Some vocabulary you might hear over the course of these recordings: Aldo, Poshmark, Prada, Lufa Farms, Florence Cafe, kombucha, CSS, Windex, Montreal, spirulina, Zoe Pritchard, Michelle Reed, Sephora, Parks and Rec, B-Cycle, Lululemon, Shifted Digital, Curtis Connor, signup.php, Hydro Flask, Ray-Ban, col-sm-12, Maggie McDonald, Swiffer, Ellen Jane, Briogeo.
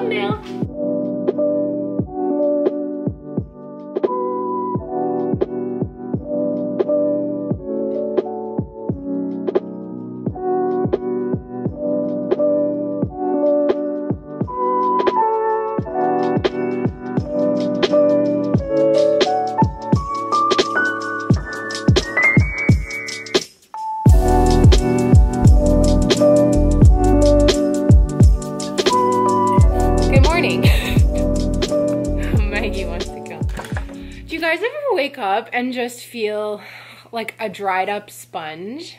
thumbnail. And just feel like a dried up sponge,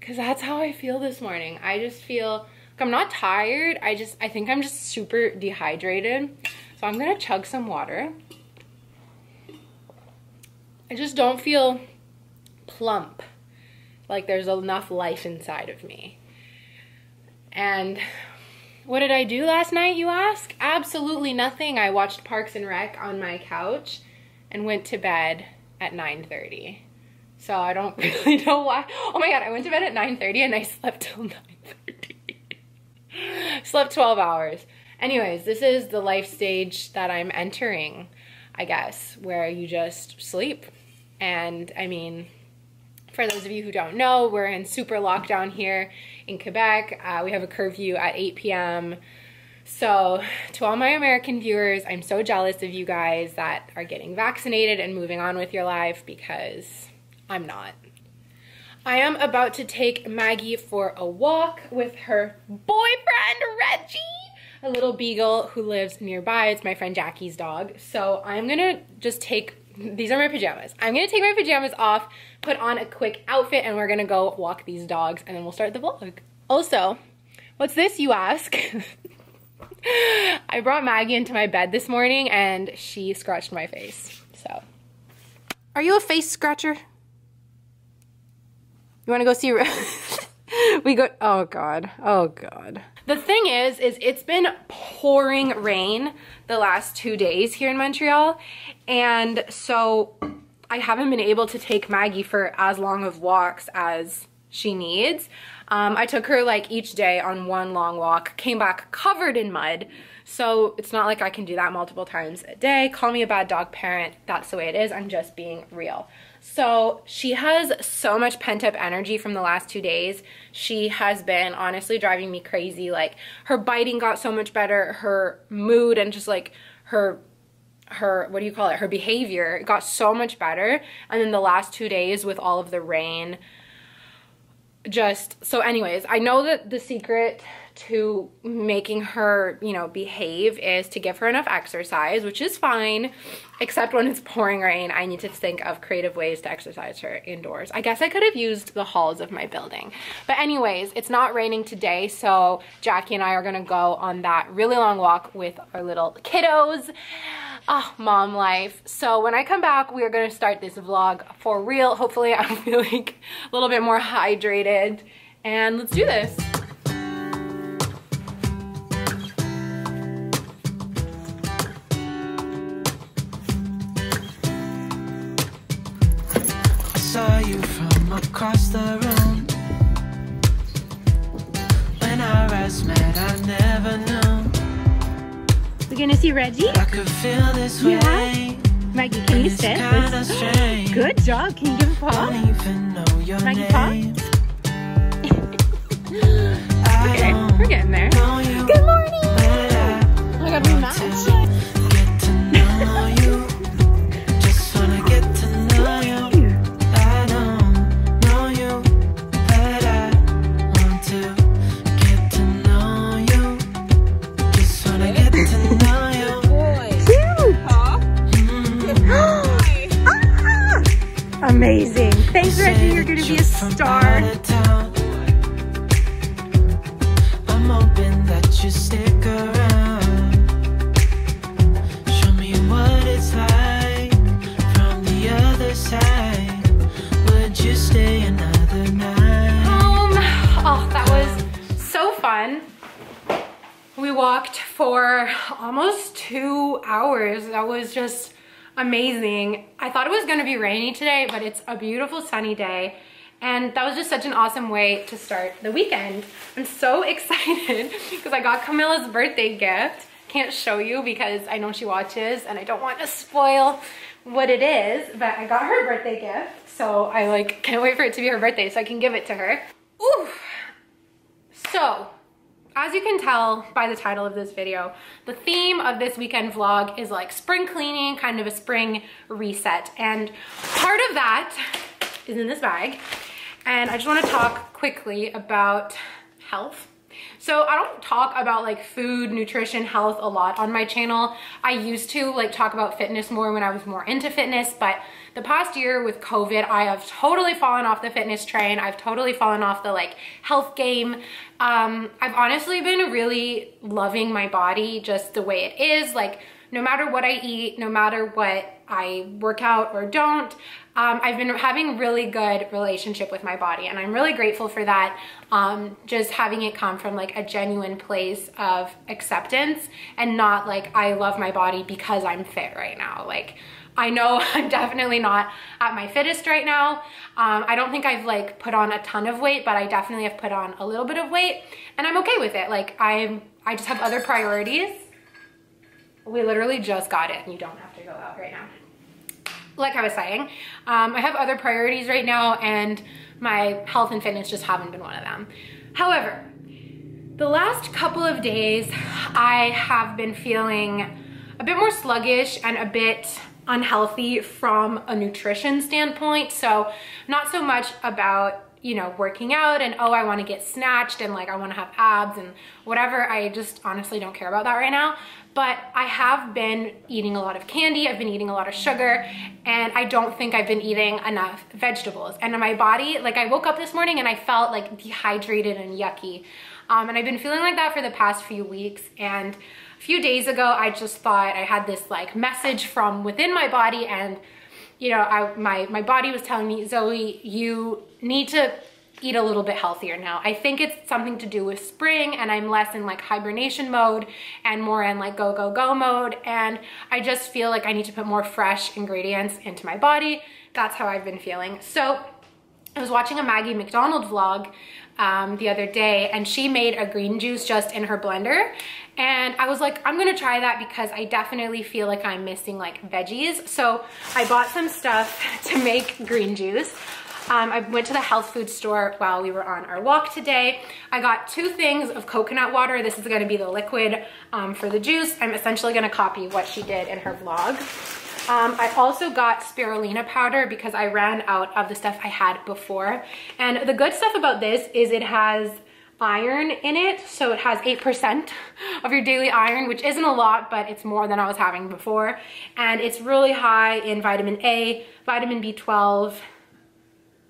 because that's how I feel this morning. I just feel like I'm not tired, I think I'm just super dehydrated. So I'm gonna chug some water. I just don't feel plump, like there's enough life inside of me. And what did I do last night, you ask? Absolutely nothing. I watched Parks and Rec on my couch and went to bed at 9:30. So I don't really know why. Oh my God, I went to bed at 9:30 and I slept till 9:30. Slept 12 hours. Anyways, this is the life stage that I'm entering, I guess, where you just sleep. And I mean, for those of you who don't know, we're in super lockdown here in Quebec. We have a curfew at 8 p.m. So to all my American viewers, I'm so jealous of you guys that are getting vaccinated and moving on with your life, because I'm not. I am about to take Maggie for a walk with her boyfriend, Reggie, a little beagle who lives nearby. It's my friend Jackie's dog. So I'm gonna just take, these are my pajamas. I'm gonna take my pajamas off, put on a quick outfit, and we're gonna go walk these dogs, and then we'll start the vlog. Also, what's this, you ask? I brought Maggie into my bed this morning and she scratched my face. So, are you a face scratcher? You want to go see? We go. Oh God. Oh God. The thing is it's been pouring rain the last 2 days here in Montreal, and so I haven't been able to take Maggie for as long of walks as she needs. I took her like each day on one long walk, came back covered in mud. So it's not like I can do that multiple times a day. Call me a bad dog parent. That's the way it is. I'm just being real. So she has so much pent up energy from the last 2 days. She has been honestly driving me crazy. Like, her biting got so much better. Her mood and just like her what do you call it? Her behavior got so much better. And then the last 2 days with all of the rain, just so anyways, I know that the secret to making her, you know, behave is to give her enough exercise, which is fine, except when it's pouring rain, I need to think of creative ways to exercise her indoors. I guess I could have used the halls of my building. But anyways, it's not raining today, so Jackie and I are gonna go on that really long walk with our little kiddos. Oh, mom life. So when I come back, we are gonna start this vlog for real. Hopefully I'm feeling a little bit more hydrated, and let's do this. I saw you from across the room. When our eyes met, I never knew. We're gonna see Reggie. I could feel this way. Maggie, can you sit? Good job. Can you give a paw? Maggie, paw. Okay, we're getting there. Good morning. Oh my God, we match. Amazing. Thanks, Reggie. You're gonna be a star. I'm hoping that you stick around. Show me what it's like from the other side. Would you stay another night? Oh, that was so fun. We walked for almost 2 hours. That was just amazing. I thought it was going to be rainy today, but it's a beautiful sunny day, and that was just such an awesome way to start the weekend. I'm so excited because I got Camilla's birthday gift. can't show you because I know she watches and I don't want to spoil what it is, but I got her birthday gift, so I like can't wait for it to be her birthday so I can give it to her. Ooh. So as you can tell by the title of this video, the theme of this weekend vlog is like spring cleaning, kind of a spring reset. And part of that is in this bag. And I just want to talk quickly about health. So I don't talk about like food, nutrition, health a lot on my channel. I used to like talk about fitness more when I was more into fitness, but the past year with COVID, I have totally fallen off the fitness train. I've totally fallen off the like health game. I've honestly been really loving my body just the way it is. Like no matter what I eat, no matter what I work out or don't, I've been having really good relationship with my body, and I'm really grateful for that. Just having it come from like a genuine place of acceptance and not like I love my body because I'm fit right now. Like I know I'm definitely not at my fittest right now. I don't think I've like put on a ton of weight, but I definitely have put on a little bit of weight, and I'm okay with it. Like I just have other priorities. We literally just got it, and you don't have to go out right now. Like I was saying, I have other priorities right now, and my health and fitness just haven't been one of them. However, the last couple of days, I have been feeling a bit more sluggish and a bit unhealthy from a nutrition standpoint. So not so much about, you know, working out and, oh, I want to get snatched and like I want to have abs and whatever. I just honestly don't care about that right now. But I have been eating a lot of candy, I've been eating a lot of sugar, and I don't think I've been eating enough vegetables. And my body, like I woke up this morning and I felt like dehydrated and yucky. And I've been feeling like that for the past few weeks. And a few days ago, I just thought I had this like message from within my body, and you know, my body was telling me, Zoe, you need to eat a little bit healthier now. I think it's something to do with spring, and I'm less in like hibernation mode and more in like go, go, go mode. And I just feel like I need to put more fresh ingredients into my body. That's how I've been feeling. So I was watching a Maggie McDonald vlog the other day, and she made a green juice just in her blender. And I was like, I'm gonna try that because I definitely feel like I'm missing like veggies. So I bought some stuff to make green juice. I went to the health food store while we were on our walk today. I got 2 things of coconut water. This is gonna be the liquid for the juice. I'm essentially gonna copy what she did in her vlog. I also got spirulina powder because I ran out of the stuff I had before. And the good stuff about this is it has iron in it, so it has 8% of your daily iron, which isn't a lot, but it's more than I was having before. And it's really high in vitamin A, vitamin B12,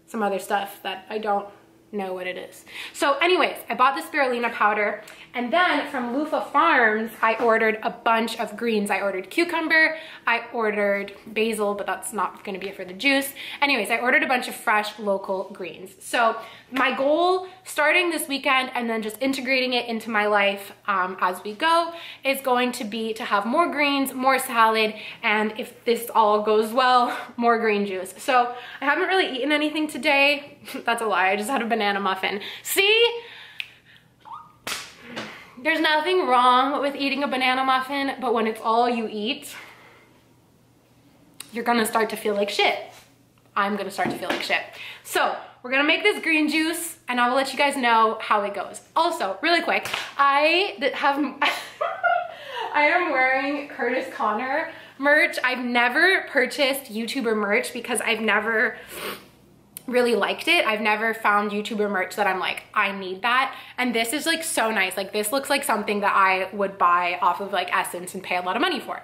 some other stuff that I don't know what it is. So anyways, I bought the spirulina powder, and then from Lufa Farms, I ordered a bunch of greens. I ordered cucumber, I ordered basil, but that's not gonna be it for the juice. Anyways, I ordered a bunch of fresh local greens. So my goal starting this weekend and then just integrating it into my life as we go is going to be to have more greens, more salad, and if this all goes well, more green juice. So I haven't really eaten anything today. That's a lie, I just had a banana muffin. See? There's nothing wrong with eating a banana muffin, but when it's all you eat, you're gonna start to feel like shit. I'm gonna start to feel like shit. So we're gonna make this green juice, and I will let you guys know how it goes. Also, really quick, I am wearing Curtis Connor merch. I've never purchased YouTuber merch because I've never really liked it. I've never found YouTuber merch that I'm like, I need that. And this is like so nice. Like this looks like something that I would buy off of like Essence and pay a lot of money for.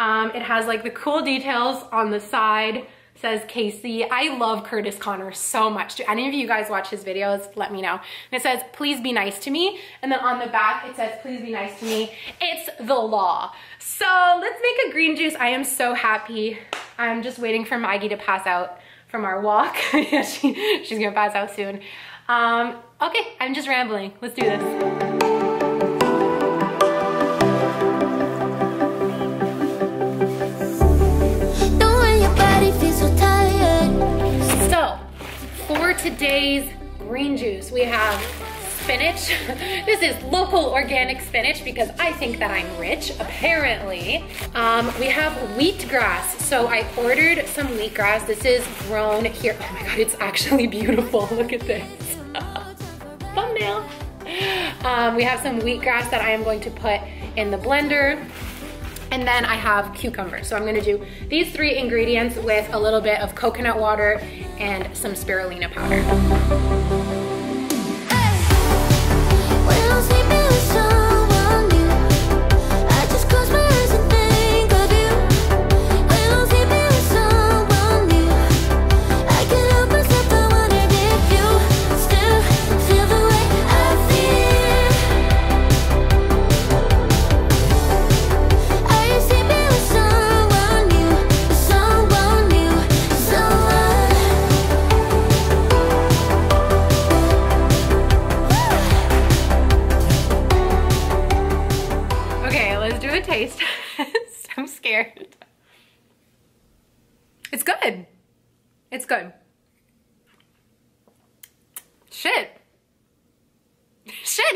It has like the cool details on the side. Says Casey. I love Curtis Connor so much. Do any of you guys watch his videos? Let me know. And it says, please be nice to me. And then on the back, it says, please be nice to me. It's the law. So let's make a green juice. I am so happy. I'm just waiting for Maggie to pass out from our walk. She's gonna pass out soon. Okay, I'm just rambling. Let's do this. Today's green juice, we have spinach. This is local organic spinach because I think that I'm rich, apparently. We have wheatgrass. So I ordered some wheatgrass. This is grown here. Oh my God, it's actually beautiful. Look at this. Thumbnail. We have some wheatgrass that I am going to put in the blender. And then I have cucumber. So I'm gonna do these three ingredients with a little bit of coconut water and some spirulina powder. It's good. Shit,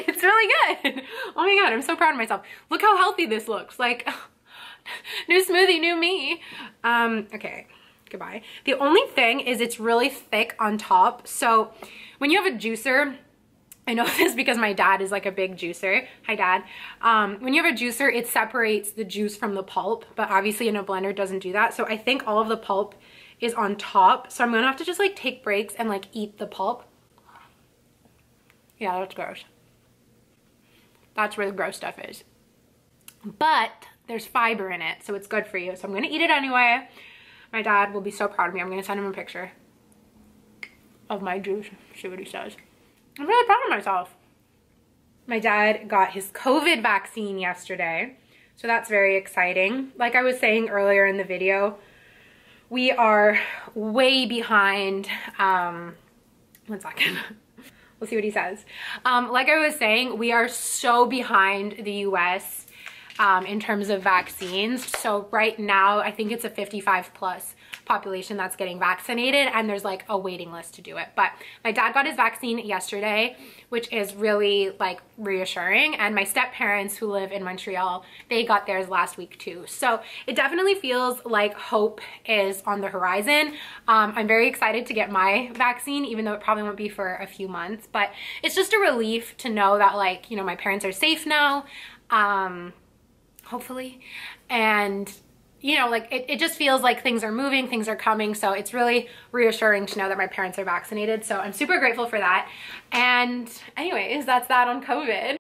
it's really good. Oh my God, I'm so proud of myself. Look how healthy this looks. Like, new smoothie, new me. Okay, goodbye. The only thing is it's really thick on top. So when you have a juicer, I know this because my dad is like a big juicer. Hi, Dad. When you have a juicer, it separates the juice from the pulp, but obviously in a blender it doesn't do that. So I think all of the pulp is on top, so I'm gonna have to just like take breaks and like eat the pulp. Yeah, that's gross. That's where the gross stuff is. But there's fiber in it, so it's good for you. So I'm gonna eat it anyway. My dad will be so proud of me. I'm gonna send him a picture of my juice, see what he says. I'm really proud of myself. My dad got his COVID vaccine yesterday, so that's very exciting. Like I was saying earlier in the video, we are way behind, one second, we'll see what he says. Like I was saying, we are so behind the US in terms of vaccines. So right now, I think it's a 55+ population that's getting vaccinated, and there's like a waiting list to do it. But my dad got his vaccine yesterday, which is really like reassuring. And my step-parents who live in Montreal, they got theirs last week too. So it definitely feels like hope is on the horizon. I'm very excited to get my vaccine, even though it probably won't be for a few months, but it's just a relief to know that, like, you know, my parents are safe now, hopefully. And you know, like it just feels like things are moving, things are coming. So it's really reassuring to know that my parents are vaccinated. So I'm super grateful for that. And anyways, that's that on COVID.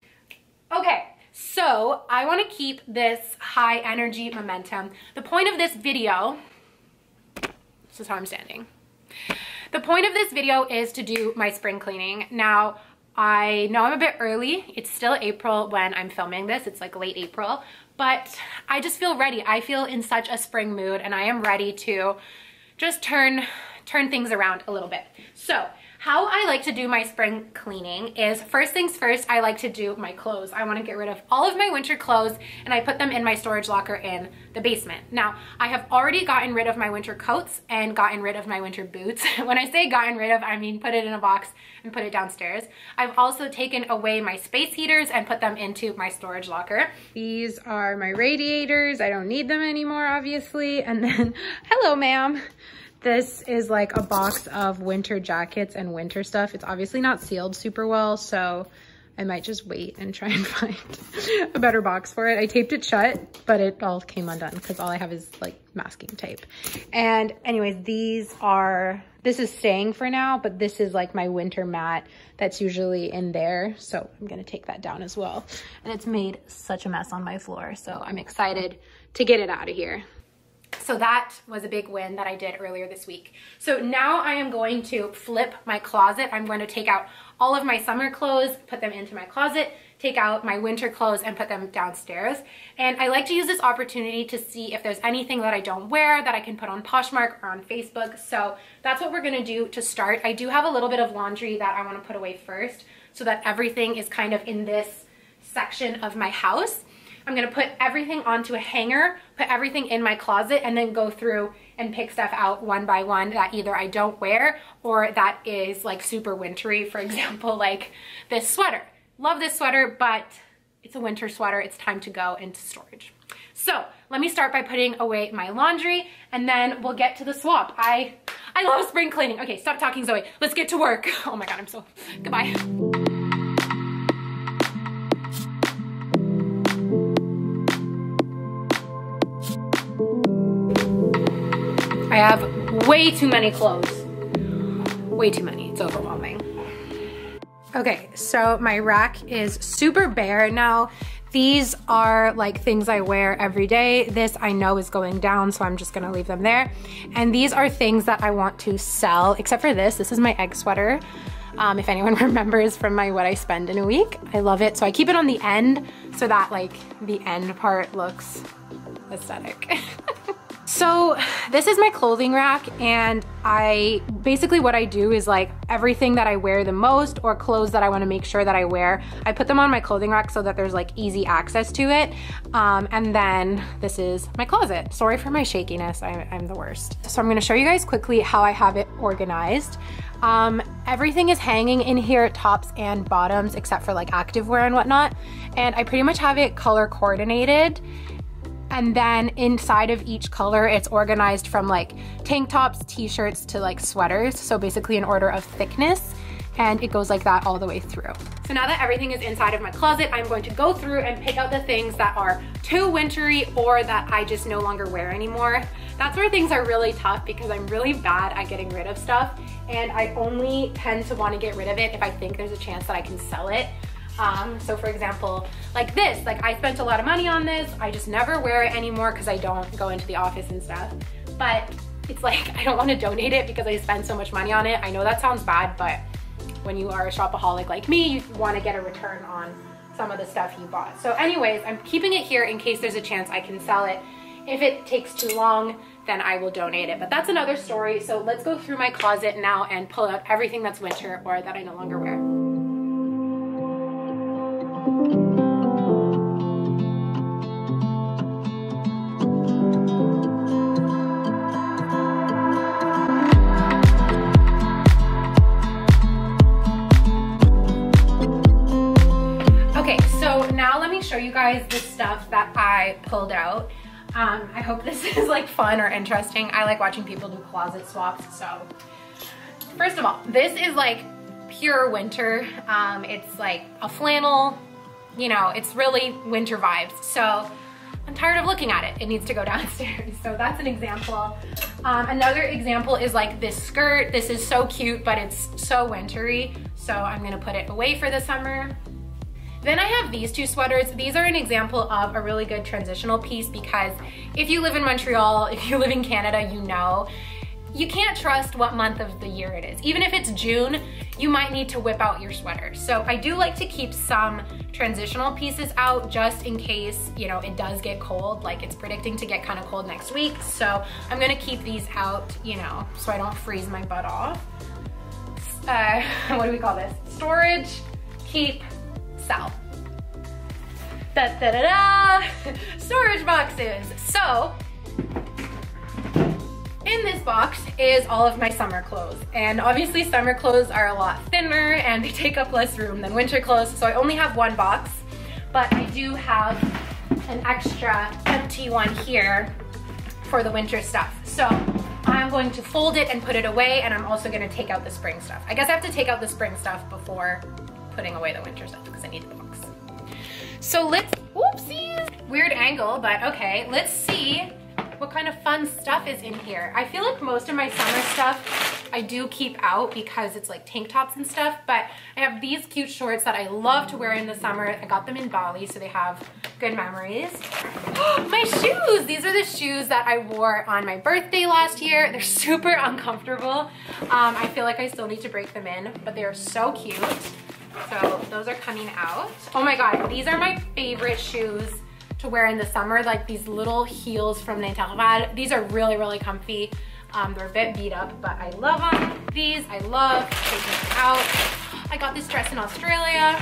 Okay, so I want to keep this high energy momentum. The point of this video, this is how I'm standing. The point of this video is to do my spring cleaning. Now, I know I'm a bit early. It's still April when I'm filming this. It's like late April, but I just feel ready. I feel in such a spring mood, and I am ready to just turn things around a little bit. So how I like to do my spring cleaning is, first things first, I like to do my clothes. I want to get rid of all of my winter clothes, and I put them in my storage locker in the basement. Now, I have already gotten rid of my winter coats and gotten rid of my winter boots. When I say gotten rid of, I mean put it in a box and put it downstairs. I've also taken away my space heaters and put them into my storage locker. These are my radiators. I don't need them anymore, obviously. And then, hello, ma'am. This is like a box of winter jackets and winter stuff. It's obviously not sealed super well, so I might just wait and try and find a better box for it. I taped it shut, but it all came undone because all I have is like masking tape. And anyways, this is staying for now, but this is like my winter mat that's usually in there. So I'm gonna take that down as well. And it's made such a mess on my floor, so I'm excited to get it out of here. So that was a big win that I did earlier this week. So now I am going to flip my closet. I'm going to take out all of my summer clothes, put them into my closet, take out my winter clothes and put them downstairs. And I like to use this opportunity to see if there's anything that I don't wear that I can put on Poshmark or on Facebook. So that's what we're going to do to start. I do have a little bit of laundry that I want to put away first so that everything is kind of in this section of my house. I'm gonna put everything onto a hanger, put everything in my closet, and then go through and pick stuff out one by one that either I don't wear or that is like super wintry. For example, like this sweater. Love this sweater, but it's a winter sweater. It's time to go into storage. So let me start by putting away my laundry and then we'll get to the swap. I love spring cleaning. Okay, stop talking, Zoe. Let's get to work. Oh my God, I'm so, goodbye. I have way too many clothes. Way too many, it's overwhelming. Okay, so my rack is super bare now. These are like things I wear every day. This I know is going down, so I'm just gonna leave them there. And these are things that I want to sell, except for this. This is my egg sweater. If anyone remembers from my what I spend in a week, I love it. So I keep it on the end so that like the end part looks aesthetic. So this is my clothing rack, and I basically what I do is like everything that I wear the most or clothes that I want to make sure that I wear, I put them on my clothing rack so that there's like easy access to it. And then this is my closet. Sorry for my shakiness, I'm the worst. So I'm gonna show you guys quickly how I have it organized. Everything is hanging in here, tops and bottoms, except for like activewear and whatnot. And I pretty much have it color coordinated. And then inside of each color, it's organized from like tank tops, t-shirts to like sweaters. So basically in order of thickness, and it goes like that all the way through. So now that everything is inside of my closet, I'm going to go through and pick out the things that are too wintry or that I just no longer wear anymore. That's where things are really tough because I'm really bad at getting rid of stuff. And I only tend to want to get rid of it if I think there's a chance that I can sell it. So for example, like this, like I spent a lot of money on this. I just never wear it anymore because I don't go into the office and stuff. But it's like, I don't want to donate it because I spend so much money on it. I know that sounds bad, but when you are a shopaholic like me, you want to get a return on some of the stuff you bought. So anyways, I'm keeping it here in case there's a chance I can sell it. If it takes too long, then I will donate it. But that's another story. So let's go through my closet now and pull out everything that's winter or that I no longer wear. Show you guys the stuff that I pulled out. I hope this is like fun or interesting. I like watching people do closet swaps. So first of all, this is like pure winter. It's like a flannel, you know, it's really winter vibes. So I'm tired of looking at it. It needs to go downstairs. So that's an example. Another example is like this skirt. This is so cute, but it's so wintry. So I'm gonna put it away for the summer. Then I have these two sweaters. These are an example of a really good transitional piece because if you live in Montreal, if you live in Canada, you know, you can't trust what month of the year it is. Even if it's June, you might need to whip out your sweater. So I do like to keep some transitional pieces out just in case, you know, it does get cold, like it's predicting to get kind of cold next week. So I'm gonna keep these out, you know, so I don't freeze my butt off. What do we call this? Storage, keep, sell. Da-da-da-da! Storage boxes. So in this box is all of my summer clothes, and obviously summer clothes are a lot thinner and they take up less room than winter clothes, so I only have one box, but I do have an extra empty one here for the winter stuff. So I'm going to fold it and put it away, and I'm also going to take out the spring stuff. I guess I have to take out the spring stuff before putting away the winter stuff because I need the box. So let's, whoopsies! Weird angle, but okay, let's see what kind of fun stuff is in here. I feel like most of my summer stuff I do keep out because it's like tank tops and stuff, but I have these cute shorts that I love to wear in the summer. I got them in Bali, so they have good memories. My shoes! These are the shoes that I wore on my birthday last year. They're super uncomfortable. I feel like I still need to break them in, but they are so cute. So those are coming out. Oh my God, these are my favorite shoes to wear in the summer, like these little heels from Interval. These are really, really comfy. They're a bit beat up, but I love them. These, I love taking them out. I got this dress in Australia.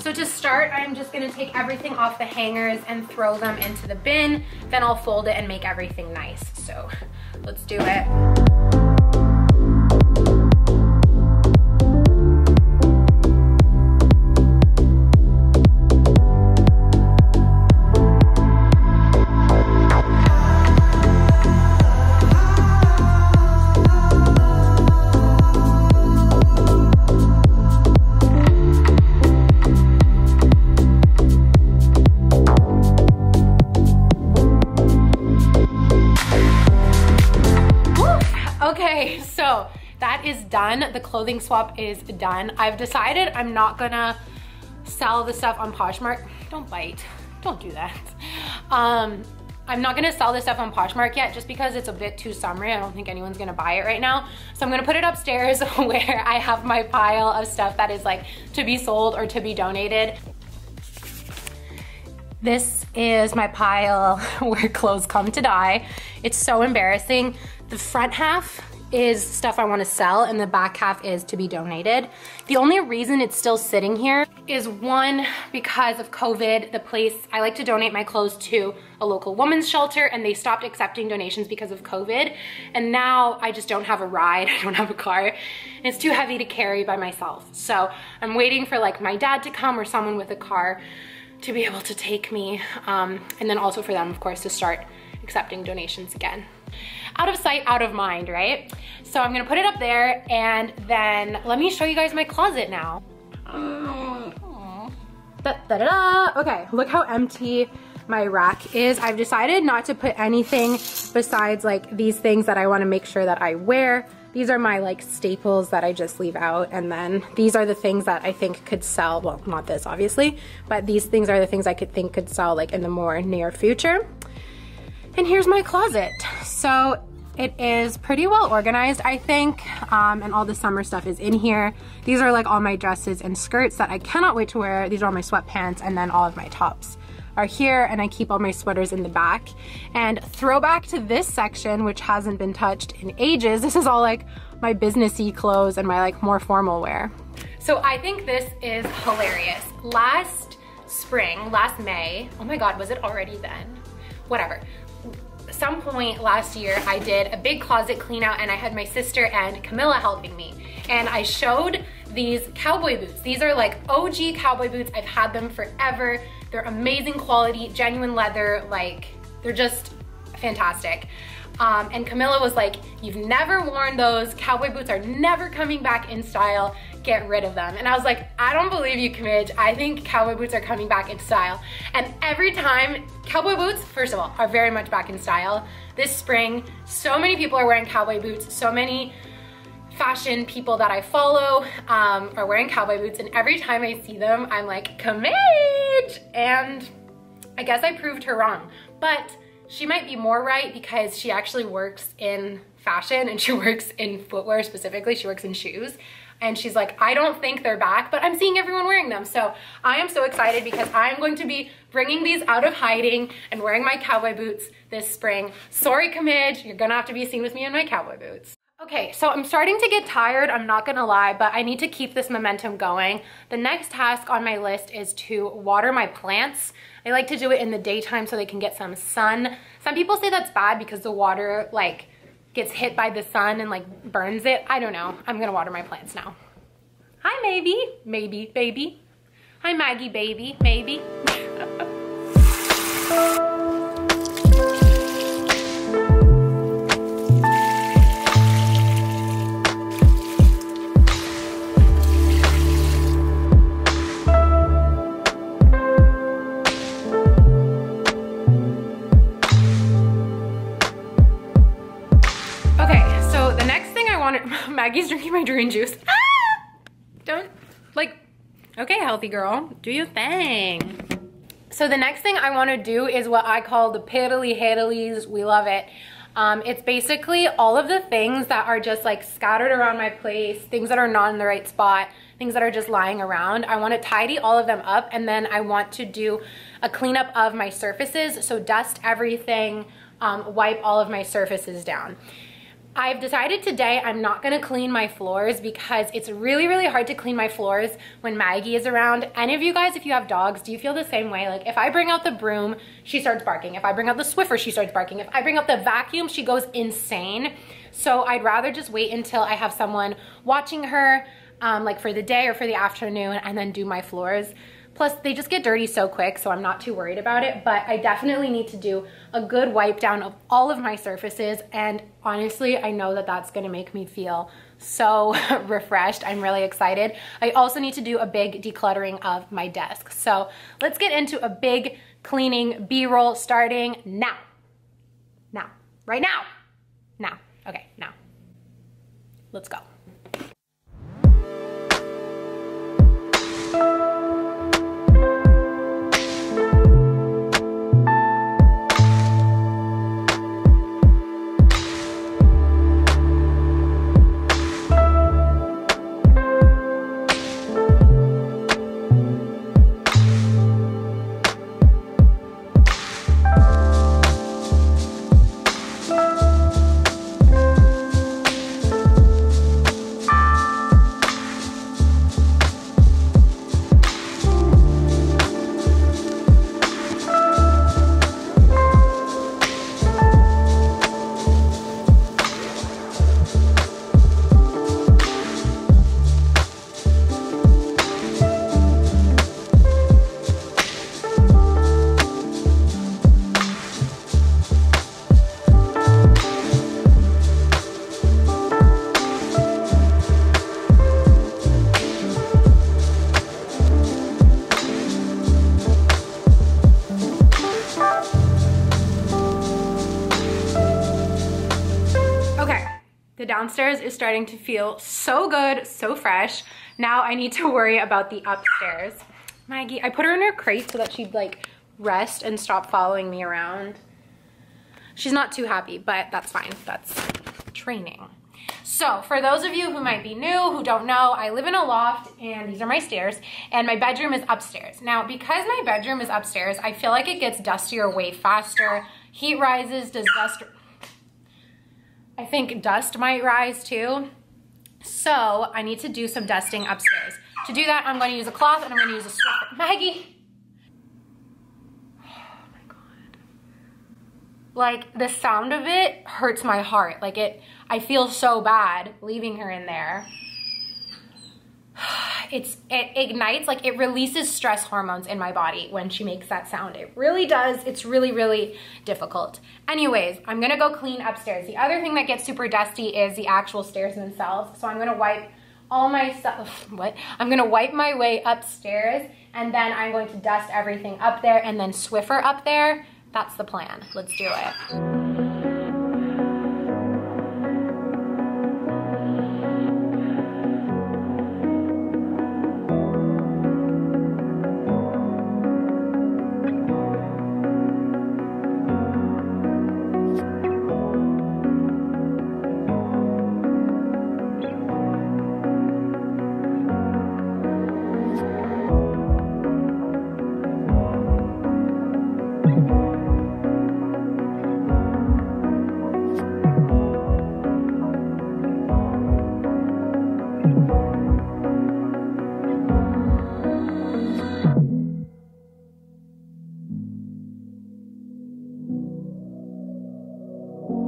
So to start, I'm gonna take everything off the hangers and throw them into the bin. Then I'll fold it and make everything nice. So let's do it. Is done. The clothing swap is done. I've decided I'm not gonna sell the stuff on Poshmark. Don't bite. Don't do that. I'm not gonna sell this stuff on Poshmark yet just because it's a bit too summery. I don't think anyone's gonna buy it right now. So I'm gonna put it upstairs where I have my pile of stuff that is like to be sold or to be donated. This is my pile where clothes come to die. It's so embarrassing. The front half is stuff I want to sell and the back half is to be donated. The only reason it's still sitting here is one, because of COVID, the place I like to donate my clothes to, a local woman's shelter, and they stopped accepting donations because of COVID. And now I just don't have a ride, I don't have a car, and it's too heavy to carry by myself. So I'm waiting for like my dad to come or someone with a car to be able to take me. And then also for them, of course, to start accepting donations again. Out of sight, out of mind, right? So I'm gonna put it up there and then let me show you guys my closet now. Da-da-da. Okay, look how empty my rack is. I've decided not to put anything besides like these things that I wanna make sure that I wear. These are my like staples that I just leave out, and then these are the things that I think could sell, well, not this obviously, but these things are the things I could sell like in the more near future. And here's my closet. So it is pretty well organized, I think, and all the summer stuff is in here. These are like all my dresses and skirts that I cannot wait to wear. These are all my sweatpants, and then all of my tops are here, and I keep all my sweaters in the back. And throwback to this section, which hasn't been touched in ages, this is all like my businessy clothes and my like more formal wear. So I think this is hilarious. Last spring, last May, oh my God, was it already then? Whatever. Some point last year I did a big closet clean out and I had my sister and Camilla helping me, and I showed these cowboy boots. These are like OG cowboy boots. I've had them forever. They're amazing quality, genuine leather, like they're just fantastic. And Camilla was like, "You've never worn those. Cowboy boots are never coming back in style. Get rid of them." And I was like, "I don't believe you, Camille. I think cowboy boots are coming back in style." And every time, cowboy boots, first of all, are very much back in style. This spring, so many people are wearing cowboy boots. So many fashion people that I follow are wearing cowboy boots. And every time I see them, I'm like, "Camille!" And I guess I proved her wrong. But she might be more right because she actually works in fashion and she works in footwear specifically. She works in shoes. And she's like, "I don't think they're back, but I'm seeing everyone wearing them." So I am so excited because I'm going to be bringing these out of hiding and wearing my cowboy boots this spring. Sorry, Camille, you're gonna have to be seen with me in my cowboy boots. Okay, so I'm starting to get tired, I'm not gonna lie, but I need to keep this momentum going. The next task on my list is to water my plants. I like to do it in the daytime so they can get some sun. Some people say that's bad because the water like gets hit by the sun and like burns it. I don't know. I'm gonna water my plants now. Hi, maybe, maybe, baby. Hi, Maggie, baby, maybe. Maggie's drinking my green juice. Ah! Don't, like, okay, healthy girl, do your thing. So the next thing I want to do is what I call the piddly hiddlies. We love it. It's basically all of the things that are just like scattered around my place, things that are not in the right spot, things that are just lying around. I want to tidy all of them up, and then I want to do a cleanup of my surfaces. So dust everything, wipe all of my surfaces down. I've decided today I'm not gonna clean my floors because it's really, really hard to clean my floors when Maggie is around. Any of you guys, if you have dogs, do you feel the same way? Like, if I bring out the broom, she starts barking. If I bring out the Swiffer, she starts barking. If I bring out the vacuum, she goes insane. So I'd rather just wait until I have someone watching her, like for the day or for the afternoon, and then do my floors. Plus, they just get dirty so quick, so I'm not too worried about it, but I definitely need to do a good wipe down of all of my surfaces, and honestly, I know that that's gonna make me feel so refreshed. I'm really excited. I also need to do a big decluttering of my desk. So let's get into a big cleaning B-roll starting now. Now, right now. Now, okay, now. Let's go. Downstairs is starting to feel so good, so fresh. Now I need to worry about the upstairs. Maggie, I put her in her crate so that she'd like rest and stop following me around. She's not too happy, but that's fine. That's training. So for those of you who might be new, who don't know, I live in a loft and these are my stairs and my bedroom is upstairs. Now, because my bedroom is upstairs, I feel like it gets dustier way faster. Heat rises, does dust... I think dust might rise too. So I need to do some dusting upstairs. To do that, I'm going to use a cloth and I'm going to use a Swiffer. Maggie. Oh my God. Like, the sound of it hurts my heart. Like, I feel so bad leaving her in there. It ignites, like, it releases stress hormones in my body when she makes that sound. It really does. It's really, really difficult. Anyways, I'm gonna go clean upstairs. The other thing that gets super dusty is the actual stairs themselves. So I'm gonna wipe all my stuff. What? I'm gonna wipe my way upstairs and then I'm going to dust everything up there and then Swiffer up there. That's the plan. Let's do it.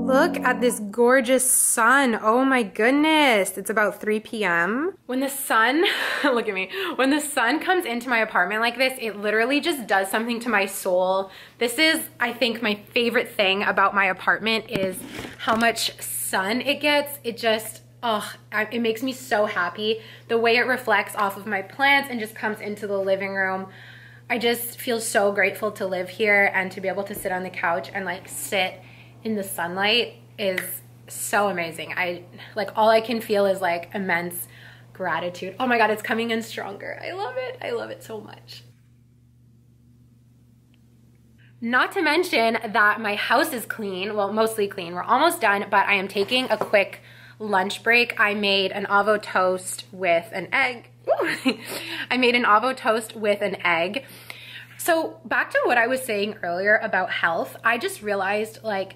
Look at this gorgeous sun. Oh my goodness. It's about 3 p.m. When the sun, look at me, when the sun comes into my apartment like this, it literally just does something to my soul. This is, I think, my favorite thing about my apartment is how much sun it gets. It just, oh, it makes me so happy. The way it reflects off of my plants and just comes into the living room. I just feel so grateful to live here and to be able to sit on the couch and like sit in the sunlight is so amazing. I like, all I can feel is like immense gratitude. Oh my God, it's coming in stronger. I love it. I love it so much. Not to mention that my house is clean. Well, mostly clean. We're almost done, but I am taking a quick lunch break. I made an avocado toast with an egg. I made an avocado toast with an egg. So back to what I was saying earlier about health, I just realized like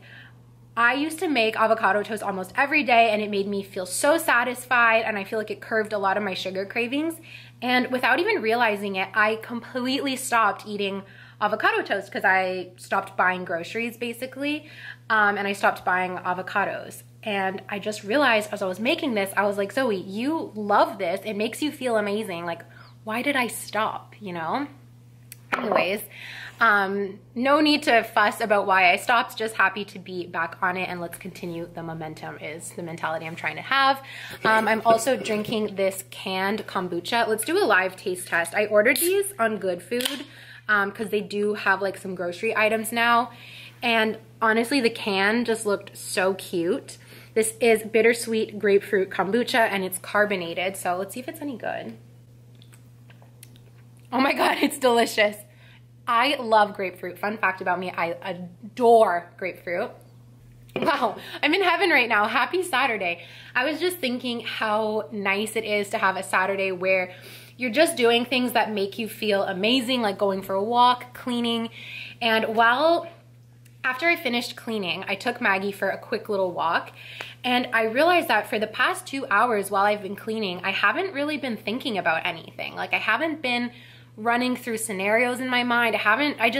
I used to make avocado toast almost every day and it made me feel so satisfied, and I feel like it curbed a lot of my sugar cravings. And without even realizing it, I completely stopped eating avocado toast because I stopped buying groceries basically, and I stopped buying avocados. And I just realized as I was making this, I was like, Zoe, you love this. It makes you feel amazing. Like, why did I stop, you know? Anyways, no need to fuss about why I stopped, just happy to be back on it, and let's continue the momentum is the mentality I'm trying to have. I'm also drinking this canned kombucha. Let's do a live taste test. I ordered these on Good Food because they do have like some grocery items now, and honestly the can just looked so cute. This is bittersweet grapefruit kombucha and it's carbonated, so let's see if it's any good. Oh my God, it's delicious. I love grapefruit. Fun fact about me, I adore grapefruit. Wow, I'm in heaven right now. Happy Saturday. I was just thinking how nice it is to have a Saturday where you're just doing things that make you feel amazing, like going for a walk, cleaning. And after I finished cleaning, I took Maggie for a quick little walk, and I realized that for the past 2 hours while I've been cleaning, I haven't really been thinking about anything. Like, I haven't been running through scenarios in my mind. I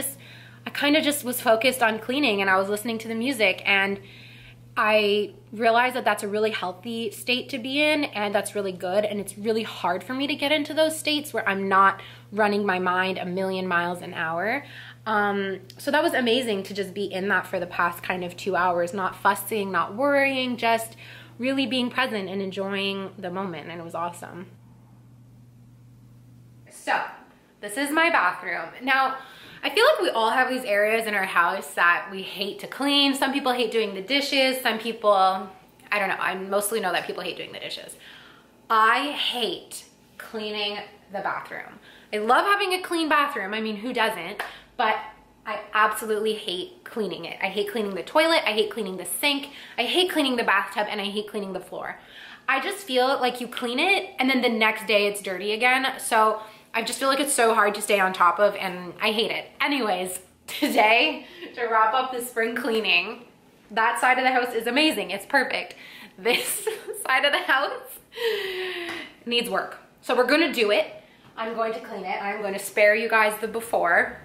kind of just was focused on cleaning, and I was listening to the music, and I realized that that's a really healthy state to be in, and that's really good. And it's really hard for me to get into those states where I'm not running my mind a million miles an hour. So that was amazing to just be in that for the past kind of 2 hours, not fussing, not worrying, just really being present and enjoying the moment, and it was awesome. So this is my bathroom. Now, I feel like we all have these areas in our house that we hate to clean. Some people hate doing the dishes. Some people, I don't know, I mostly know that people hate doing the dishes. I hate cleaning the bathroom. I love having a clean bathroom. I mean, who doesn't? But I absolutely hate cleaning it. I hate cleaning the toilet, I hate cleaning the sink, I hate cleaning the bathtub, and I hate cleaning the floor. I just feel like you clean it and then the next day it's dirty again. So I just feel like it's so hard to stay on top of, and I hate it. Anyways, today, to wrap up the spring cleaning, that side of the house is amazing, it's perfect. This side of the house needs work. So we're gonna do it. I'm going to clean it. I'm going to spare you guys the before.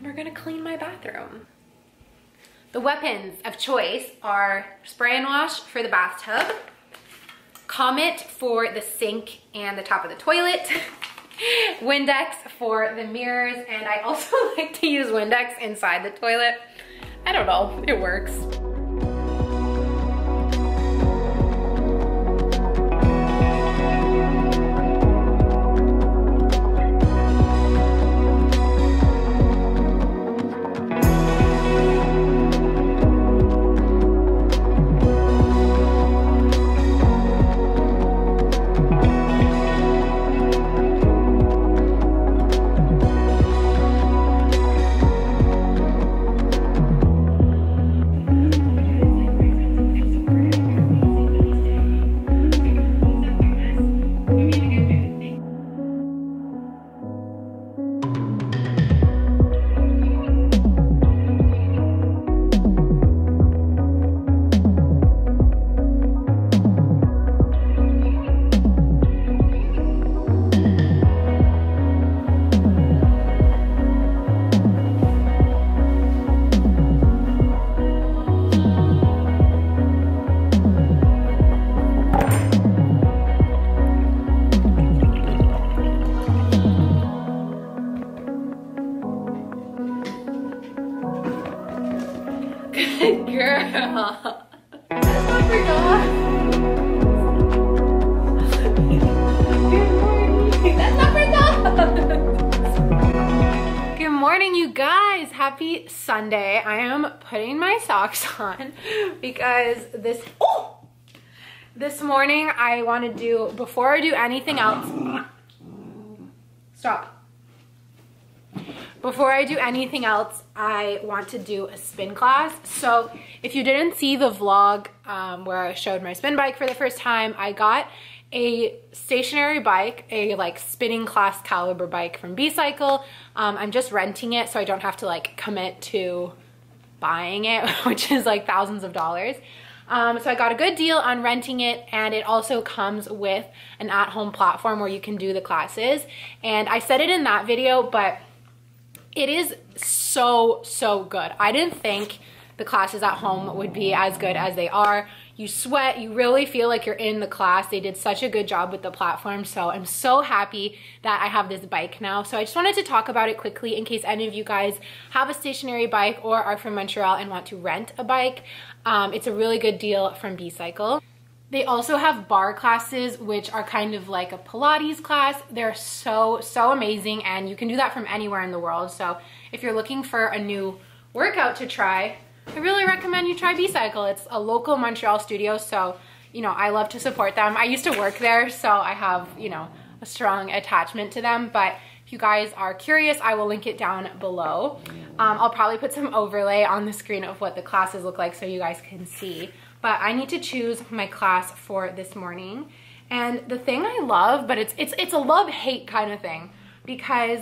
We're gonna clean my bathroom. The weapons of choice are spray and wash for the bathtub, Comet for the sink and the top of the toilet, Windex for the mirrors, and I also like to use Windex inside the toilet. I don't know, it works. Happy Sunday. I am putting my socks on because this morning I want to do, before I do anything else, before I do anything else, I want to do a spin class. So if you didn't see the vlog where I showed my spin bike for the first time, I got a stationary bike, a like spinning class caliber bike from B-Cycle. I'm just renting it so I don't have to like commit to buying it, which is like thousands of dollars. So I got a good deal on renting it, and it also comes with an at-home platform where you can do the classes. And I said it in that video, but it is so good. I didn't think the classes at home would be as good as they are. You sweat, you really feel like you're in the class. They did such a good job with the platform, so I'm so happy that I have this bike now. So I just wanted to talk about it quickly in case any of you guys have a stationary bike or are from Montreal and want to rent a bike. It's a really good deal from B-Cycle. They also have bar classes, which are kind of like a Pilates class. They're so amazing, and you can do that from anywhere in the world. So if you're looking for a new workout to try, I really recommend you try B-Cycle. It's a local Montreal studio, so, you know, I love to support them. I used to work there, so I have, you know, a strong attachment to them. But if you guys are curious, I will link it down below. I'll probably put some overlay on the screen of what the classes look like so you guys can see. But I need to choose my class for this morning. And the thing I love, but it's a love-hate kind of thing, because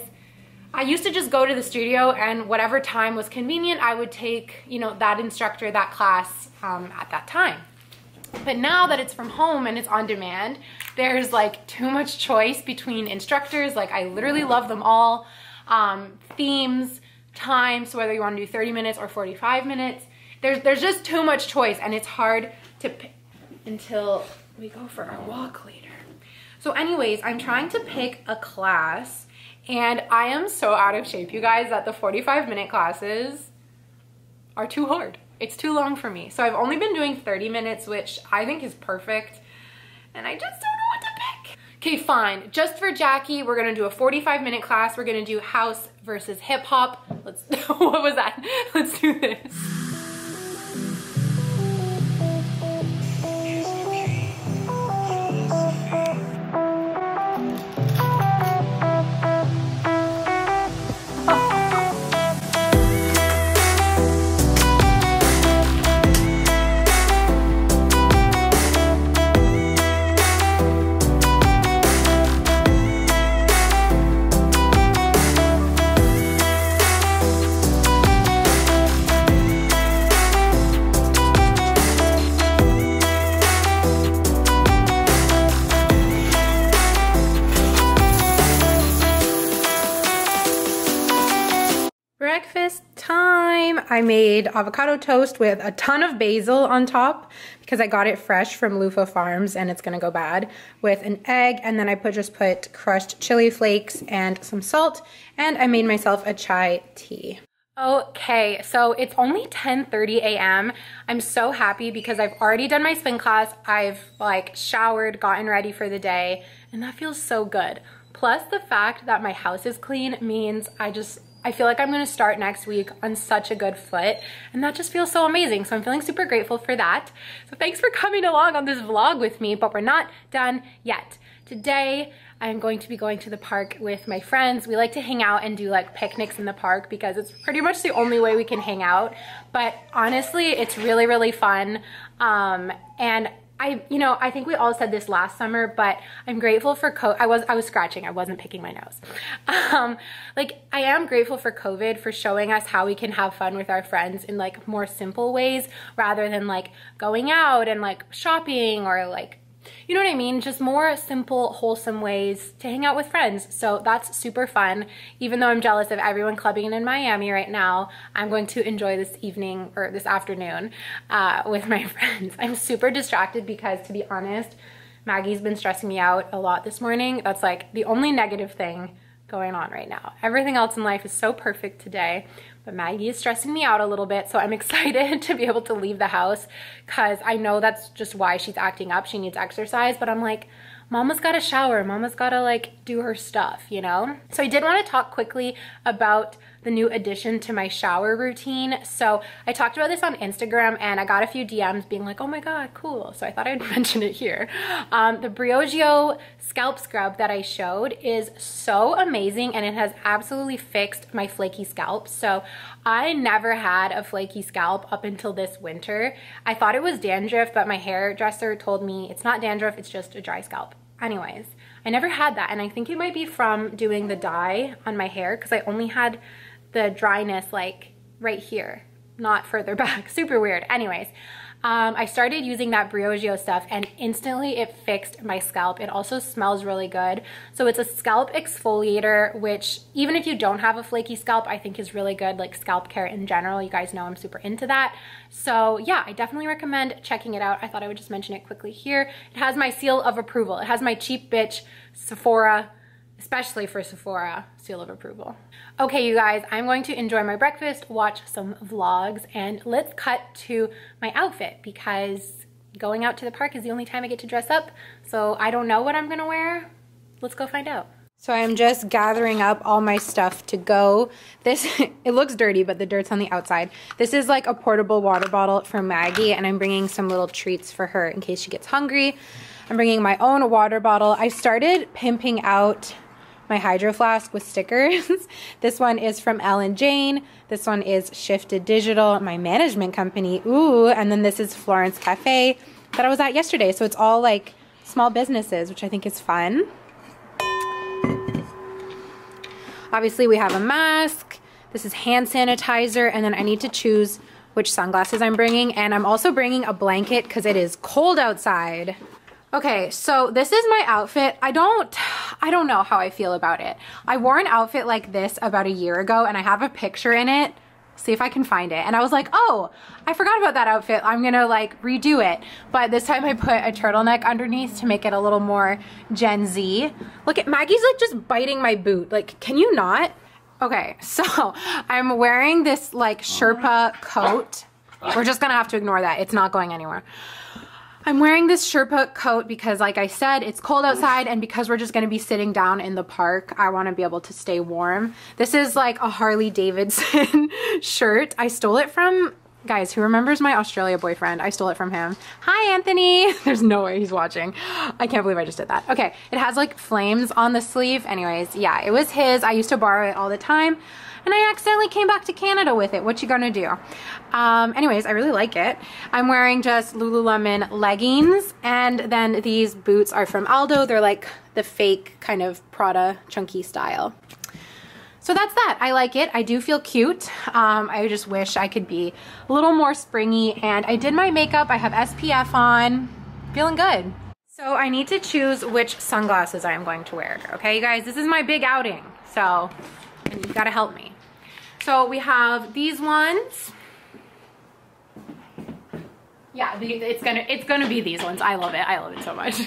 I used to just go to the studio, and whatever time was convenient, I would take, you know, that instructor, that class at that time. But now that it's from home and it's on demand, there's like too much choice between instructors. Like, I literally love them all. Themes, time, so whether you want to do 30 minutes or 45 minutes, there's just too much choice, and it's hard to pick until we go for our walk later. So anyways, I'm trying to pick a class, and I am so out of shape, you guys, that the 45-minute classes are too hard. It's too long for me. So I've only been doing 30 minutes, which I think is perfect. And I just don't know what to pick. Okay, fine. Just for Jackie, we're going to do a 45-minute class. We're going to do house versus hip hop. What was that? Let's do this. I made avocado toast with a ton of basil on top because I got it fresh from Lufa Farms, and it's gonna go bad with an egg, and then I just put crushed chili flakes and some salt, and I made myself a chai tea. Okay, so it's only 10:30 a.m. I'm so happy because I've already done my spin class. I've like showered, gotten ready for the day, and that feels so good. Plus the fact that my house is clean means I feel like I'm gonna start next week on such a good foot, and that just feels so amazing. So I'm feeling super grateful for that. So thanks for coming along on this vlog with me, but we're not done yet. Today, I'm going to be going to the park with my friends. We like to hang out and do like picnics in the park because it's pretty much the only way we can hang out. But honestly, it's really fun. And I think we all said this last summer, but I'm grateful for COVID. I was scratching. I wasn't picking my nose. I am grateful for COVID for showing us how we can have fun with our friends in like more simple ways rather than like going out and like shopping or like, you know what I mean? Just more simple, wholesome ways to hang out with friends. So that's super fun. Even though I'm jealous of everyone clubbing in Miami right now, I'm going to enjoy this evening or this afternoon with my friends. I'm super distracted because, to be honest, Maggie's been stressing me out a lot this morning. That's like the only negative thing going on right now. Everything else in life is so perfect today, but Maggie is stressing me out a little bit, so I'm excited to be able to leave the house because I know that's just why she's acting up. She needs exercise, but I'm like, Mama's gotta shower. Mama's gotta like do her stuff, you know? So I did want to talk quickly about the new addition to my shower routine. So I talked about this on Instagram, and I got a few DMs being like, oh my God, cool. So I thought I'd mention it here. The Briogeo scalp scrub that I showed is so amazing, and it has absolutely fixed my flaky scalp. So I never had a flaky scalp up until this winter. I thought it was dandruff, but my hairdresser told me it's not dandruff, it's just a dry scalp. Anyways, I never had that, and I think it might be from doing the dye on my hair because I only had the dryness like right here not further back. Super weird. Anyways, I started using that Briogeo stuff and instantly it fixed my scalp. It also smells really good. So it's a scalp exfoliator, which even if you don't have a flaky scalp, I think is really good, like scalp care in general. You guys know I'm super into that. So yeah, I definitely recommend checking it out. I thought I would just mention it quickly here. It has my seal of approval. It has my cheap bitch Sephora, especially for Sephora, seal of approval. Okay, you guys, I'm going to enjoy my breakfast, watch some vlogs, and let's cut to my outfit because going out to the park is the only time I get to dress up. So I don't know what I'm gonna wear. Let's go find out. So I'm just gathering up all my stuff to go. This, it looks dirty, but the dirt's on the outside. This is like a portable water bottle from Maggie, and I'm bringing some little treats for her in case she gets hungry. I'm bringing my own water bottle. I started pimping out my Hydro Flask with stickers. This one is from Ellen Jane. This one is Shifted Digital, my management company. Ooh, and then this is Florence Cafe that I was at yesterday. So it's all like small businesses, which I think is fun. Obviously we have a mask. This is hand sanitizer. And then I need to choose which sunglasses I'm bringing. And I'm also bringing a blanket because it is cold outside. Okay, so this is my outfit. I don't know how I feel about it. I wore an outfit like this about a year ago and I have a picture in it. See if I can find it. And I was like, oh, I forgot about that outfit. I'm gonna like redo it. But this time I put a turtleneck underneath to make it a little more Gen Z. Look at Maggie's like just biting my boot. Like, can you not? Okay, so I'm wearing this like Sherpa coat. We're just gonna have to ignore that. It's not going anywhere. I'm wearing this Sherpa coat because, like I said, it's cold outside and because we're just going to be sitting down in the park, I want to be able to stay warm. This is like a Harley Davidson shirt. I stole it from, guys, who remembers my Australia boyfriend? I stole it from him. Hi, Anthony. There's no way he's watching. I can't believe I just did that. Okay, it has like flames on the sleeve. Anyways, yeah, it was his. I used to borrow it all the time. And I accidentally came back to Canada with it. What you gonna do? Anyways, I really like it. I'm wearing just Lululemon leggings. And then these boots are from Aldo. They're like the fake kind of Prada chunky style. So that's that. I like it. I do feel cute. I just wish I could be a little more springy. And I did my makeup. I have SPF on. Feeling good. So I need to choose which sunglasses I'm going to wear. Okay, you guys? This is my big outing. So you gotta help me. So we have these ones. Yeah, it's gonna be these ones. I love it. I love it so much.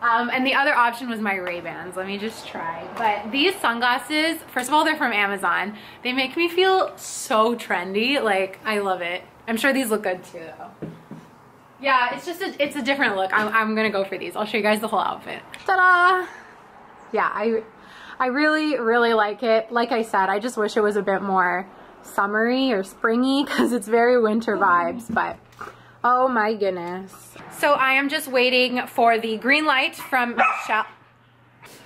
And the other option was my Ray-Bans. Let me just try. But these sunglasses, first of all, they're from Amazon. They make me feel so trendy. Like, I love it. I'm sure these look good too, though. Yeah, it's just it's a different look. I'm gonna go for these. I'll show you guys the whole outfit. Ta-da! Yeah, I really, really like it. Like I said, I just wish it was a bit more summery or springy because it's very winter vibes, but oh my goodness. So I am just waiting for the green light from Michelle.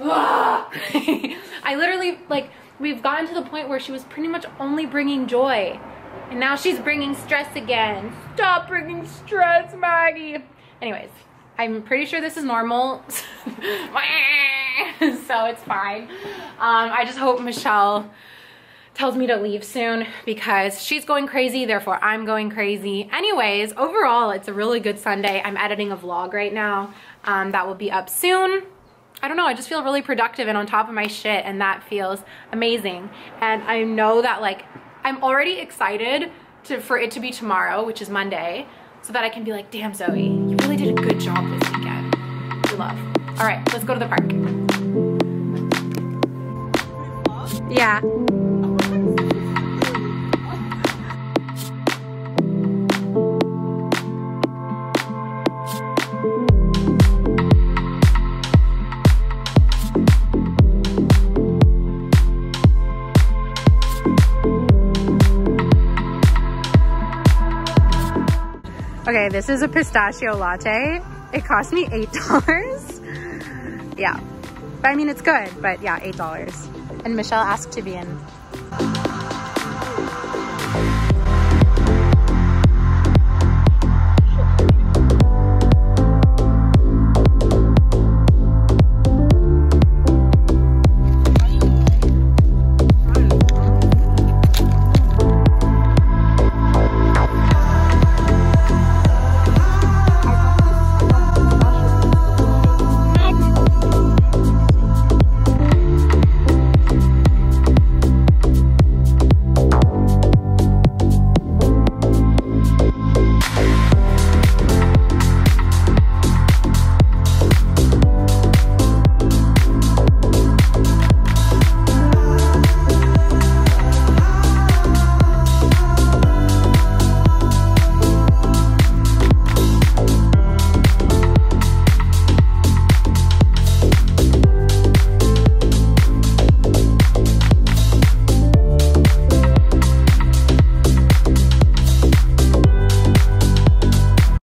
I literally, like, we've gotten to the point where she was pretty much only bringing joy and now she's bringing stress again. Stop bringing stress, Maggie. Anyways, I'm pretty sure this is normal. So it's fine. I just hope Michelle tells me to leave soon because she's going crazy, therefore I'm going crazy. Anyways, overall, it's a really good Sunday. I'm editing a vlog right now. That will be up soon. I don't know, I just feel really productive and on top of my shit and that feels amazing. And I know that like, I'm already excited for it to be tomorrow, which is Monday, so that I can be like, damn Zoe, you really did a good job this weekend. We love. All right, let's go to the park. Yeah. Okay, this is a pistachio latte. It cost me $8. Yeah, but I mean, it's good, but yeah, $8. And Michelle asked to be in.